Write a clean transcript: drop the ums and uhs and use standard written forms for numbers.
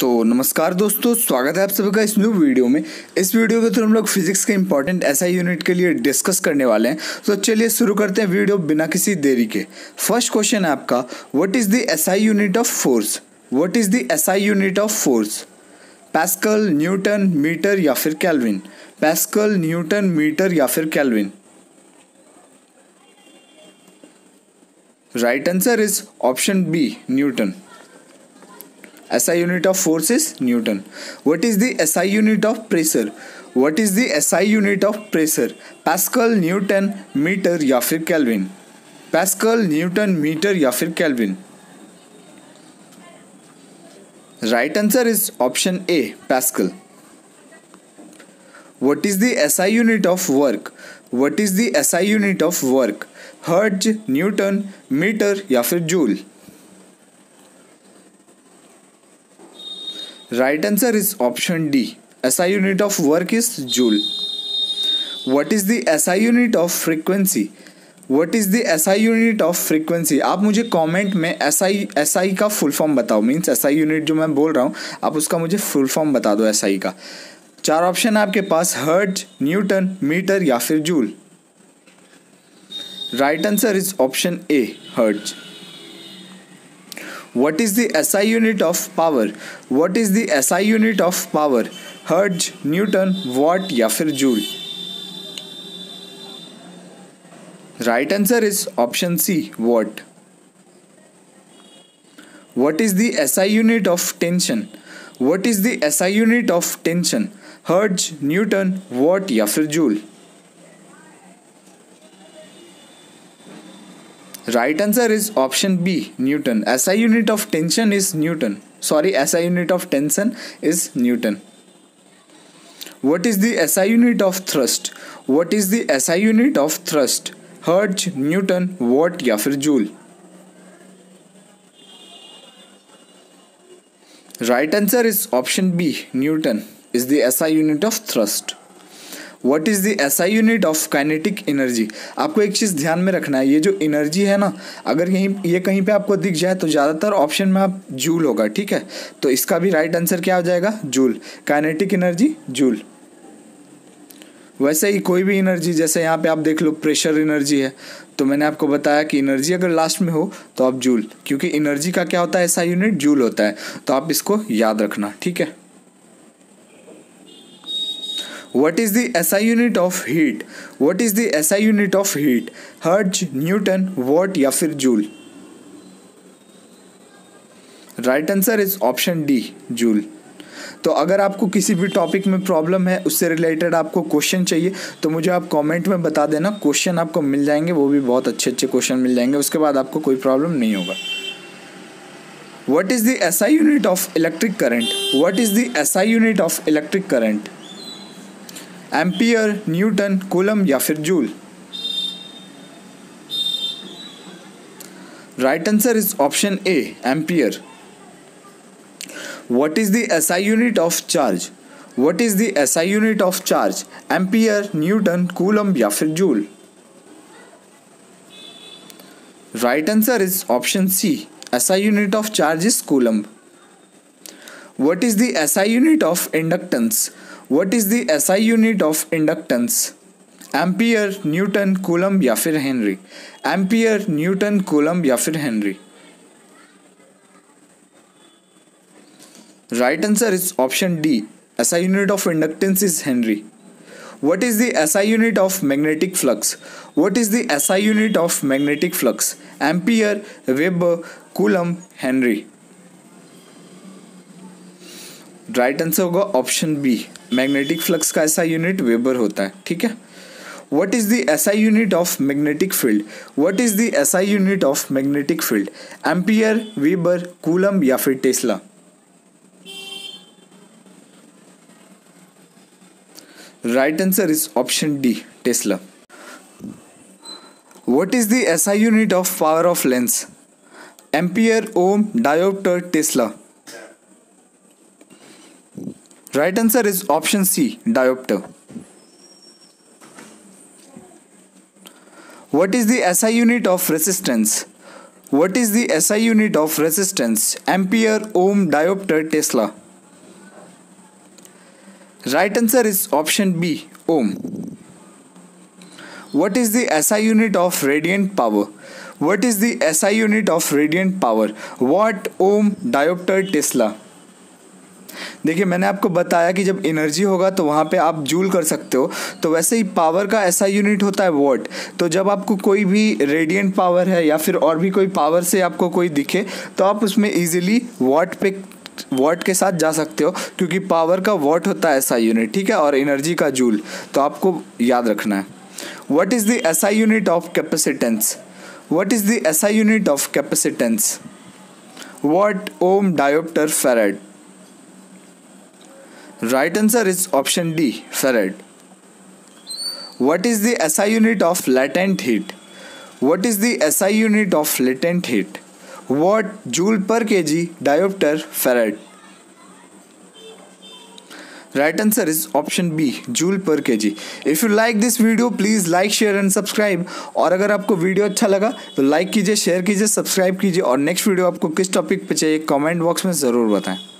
तो नमस्कार दोस्तों, स्वागत है आप सभी का इस न्यू वीडियो में। इस वीडियो के थ्रू हम लोग फिजिक्स के इंपॉर्टेंट एसआई यूनिट के लिए डिस्कस करने वाले हैं। तो चलिए शुरू करते हैं वीडियो बिना किसी देरी के। फर्स्ट क्वेश्चन है आपका, what is the SI unit of force? What is the SI unit of force? Pascal, newton, metre या फिर केल्विन? पास्कल, न्यूटन, मीटर या फिर kelvin? Right answer is option B, newton. SI unit of force is Newton. What is the SI unit of pressure? What is the SI unit of pressure? Pascal, Newton, meter या फिर Kelvin? Pascal, Newton, meter या फिर Kelvin? Right answer is option A, Pascal. What is the SI unit of work? What is the SI unit of work? Hertz, Newton, meter या फिर Joule? Right answer is option D. SI unit of work is joule. What is the SI unit of frequency? What is the SI unit of frequency? आप मुझे comment में SI का full form बताओ। Means SI unit जो मैं बोल रहा हूँ, आप उसका मुझे फुल फॉर्म बता दो SI का। चार ऑप्शन है आपके पास, हर्ट्ज, न्यूटन, मीटर या फिर joule. Right answer is option A, hertz. What is the SI unit of power? What is the SI unit of power? Hertz, Newton, watt या फिर joule? Right answer is option C, watt. What is the SI unit of tension? What is the SI unit of tension? Hertz, Newton, watt या फिर joule? Right answer is option B, Newton. SI unit of tension is Newton. Sorry, SI unit of tension is Newton. What is the SI unit of thrust? What is the SI unit of thrust? Hertz, Newton, watt या फिर joule? Right answer is option B, Newton is the SI unit of thrust. What is the SI unit of kinetic energy? आपको एक चीज़ ध्यान में रखना है, ये जो एनर्जी है ना, अगर ये कहीं पे आपको दिख जाए तो ज़्यादातर ऑप्शन में आप जूल होगा, ठीक है। तो इसका भी राइट आंसर क्या हो जाएगा? जूल। Kinetic energy joule. वैसे ही कोई भी एनर्जी, जैसे यहाँ पे आप देख लो प्रेशर एनर्जी है, तो मैंने आपको बताया कि एनर्जी अगर लास्ट में हो तो आप जूल, क्योंकि एनर्जी का क्या होता है, SI यूनिट जूल होता है। तो आप इसको याद रखना, ठीक है। What is the SI unit of heat? What is the SI unit of heat? Hertz, Newton, watt या फिर joule? Right answer is option D, joule. तो अगर आपको किसी भी टॉपिक में प्रॉब्लम है, उससे रिलेटेड आपको क्वेश्चन चाहिए, तो मुझे आप कमेंट में बता देना। क्वेश्चन आपको मिल जाएंगे, वो भी बहुत अच्छे अच्छे क्वेश्चन मिल जाएंगे, उसके बाद आपको कोई प्रॉब्लम नहीं होगा। What is the SI unit of electric current? What is the SI unit of electric current? Ampere, newton, coulomb या फिर joule? Right answer is option A, ampere. What is the SI unit of charge? What is the SI unit of charge? Ampere, newton, coulomb या फिर joule? Right answer is option C, SI unit of charge is coulomb. What is the SI unit of inductance? What is the SI unit of inductance? Ampere, Newton, Coulomb या फिर Henry? Ampere, Newton, Coulomb या फिर Henry? Right answer is option D. SI unit of inductance is Henry. What is the SI unit of magnetic flux? What is the SI unit of magnetic flux? Ampere, Weber, Coulomb, Henry? Right answer होगा option B, magnetic flux का SI unit weber होता है, ठीक है। What is the SI unit of magnetic field? What is the SI unit of magnetic field? Ampere, weber, coulomb या फिर tesla? Right answer is option D, tesla. What is the SI unit of power of lens? Ampere, ohm, dioptre, tesla? Right answer is option C, diopter. What is the SI unit of resistance? What is the SI unit of resistance? Ampere, ohm, diopter, Tesla? Right answer is option B, ohm. What is the SI unit of radiant power? What is the SI unit of radiant power? Watt, ohm, diopter, Tesla. देखिए मैंने आपको बताया कि जब energy होगा तो वहाँ पे आप जूल कर सकते हो, तो वैसे ही पावर का एसआई यूनिट होता है वॉट। तो जब आपको कोई भी रेडियंट पावर है या फिर और भी कोई पावर से आपको कोई दिखे तो आप उसमें इजीली वॉट के साथ जा सकते हो, क्योंकि पावर का वॉट होता है एसआई यूनिट, ठीक है, और एनर्जी का जूल, तो आपको याद रखना है। What is the SI unit of capacitance? What is the SI unit of capacitance? Watt, ohm, dioptre, farad. Right answer is option D, farad. What is the SI unit of latent heat? What is the SI unit of latent heat? Watt, joule per kg, diopter, farad. Right answer is option B, joule per kg. If you like this video, please like, share and subscribe. और अगर आपको video अच्छा लगा तो like कीजिए, share कीजिए, subscribe कीजिए और नेक्स्ट वीडियो आपको किस टॉपिक पे चाहिए कमेंट बॉक्स में ज़रूर बताएं।